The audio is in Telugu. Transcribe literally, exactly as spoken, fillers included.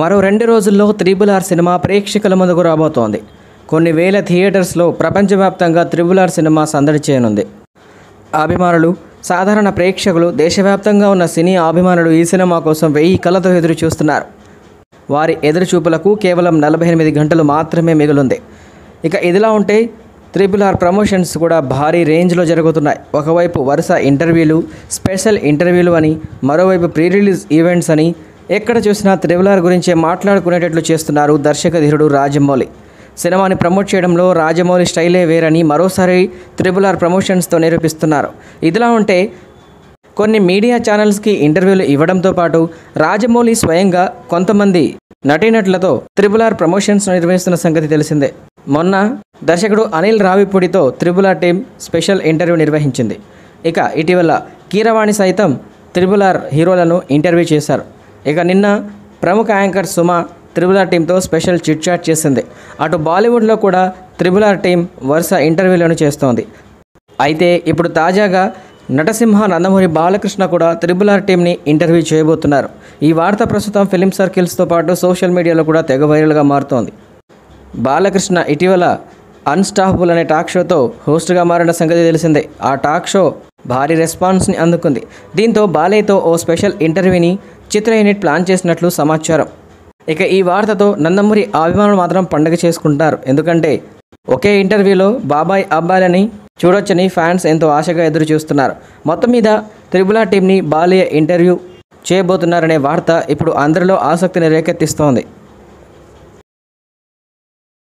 మరో రెండు రోజుల్లో ట్రిపుల్ ఆర్ సినిమా ప్రేక్షకుల ముందుకు రాబోతోంది. కొన్ని వేల థియేటర్స్లో ప్రపంచవ్యాప్తంగా ట్రిపుల్ ఆర్ సినిమా సందడి చేయనుంది. అభిమానులు, సాధారణ ప్రేక్షకులు, దేశవ్యాప్తంగా ఉన్న సినీ అభిమానులు ఈ సినిమా కోసం వెయ్యి కళ్ళతో ఎదురు చూస్తున్నారు. వారి ఎదురుచూపులకు కేవలం నలభై ఎనిమిది గంటలు మాత్రమే మిగిలుంది. ఇక ఇదిలా ఉంటే ట్రిపుల్ ఆర్ ప్రమోషన్స్ కూడా భారీ రేంజ్లో జరుగుతున్నాయి. ఒకవైపు వరుస ఇంటర్వ్యూలు, స్పెషల్ ఇంటర్వ్యూలు అని, మరోవైపు ప్రీ రిలీజ్ ఈవెంట్స్ అని ఎక్కడ చూసినా ట్రిపుల్ ఆర్ గురించే మాట్లాడుకునేటట్లు చేస్తున్నారు దర్శక ధీరుడు రాజమౌలి. సినిమాని ప్రమోట్ చేయడంలో రాజమౌలి స్టైలే వేరని మరోసారి ట్రిపుల్ ఆర్ ప్రమోషన్స్తో నిరూపిస్తున్నారు. ఇదిలా ఉంటే కొన్ని మీడియా ఛానల్స్కి ఇంటర్వ్యూలు ఇవ్వడంతో పాటు రాజమౌలి స్వయంగా కొంతమంది నటీనటులతో ట్రిపుల్ ఆర్ ప్రమోషన్స్ నిర్వహిస్తున్న సంగతి తెలిసిందే. మొన్న దర్శకుడు అనిల్ రావిపూడితో triple R team special interview నిర్వహించింది. ఇక ఇటీవల కీరవాణి సైతం ట్రిపుల్ ఆర్ హీరోలను ఇంటర్వ్యూ చేశారు. ఇక నిన్న ప్రముఖ యాంకర్ సుమా ట్రిపుల్ ఆర్ టీంతో స్పెషల్ చిట్ చాట్ చేసింది. అటు బాలీవుడ్లో కూడా ట్రిపుల్ ఆర్ టీం వరుస ఇంటర్వ్యూలను చేస్తోంది. అయితే ఇప్పుడు తాజాగా నటసింహ నందమూరి బాలకృష్ణ కూడా ట్రిపుల్ ఆర్ టీంని ఇంటర్వ్యూ చేయబోతున్నారు. ఈ వార్త ప్రస్తుతం ఫిలిం సర్కిల్స్తో పాటు సోషల్ మీడియాలో కూడా తెగ వైరల్గా మారుతోంది. బాలకృష్ణ ఇటీవల అన్స్టాపబుల్ అనే టాక్ షోతో హోస్ట్గా మారిన సంగతి తెలిసిందే. ఆ టాక్ షో భారీ రెస్పాన్స్ని అందుకుంది. దీంతో బాలయ్యతో ఓ స్పెషల్ ఇంటర్వ్యూని చిత్ర యూనిట్ ప్లాన్ చేసినట్లు సమాచారం. ఇక ఈ వార్తతో నందమూరి అభిమానులు మాత్రం పండగ చేసుకుంటారు. ఎందుకంటే ఒకే ఇంటర్వ్యూలో బాబాయ్ అబ్బాయిలని చూడొచ్చని ఫ్యాన్స్ ఎంతో ఆశగా ఎదురు చూస్తున్నారు. మొత్తం మీద ట్రిపుల్ ఆర్ టీంని బాలయ్య ఇంటర్వ్యూ చేయబోతున్నారనే వార్త ఇప్పుడు అందరిలో ఆసక్తిని రేకెత్తిస్తోంది.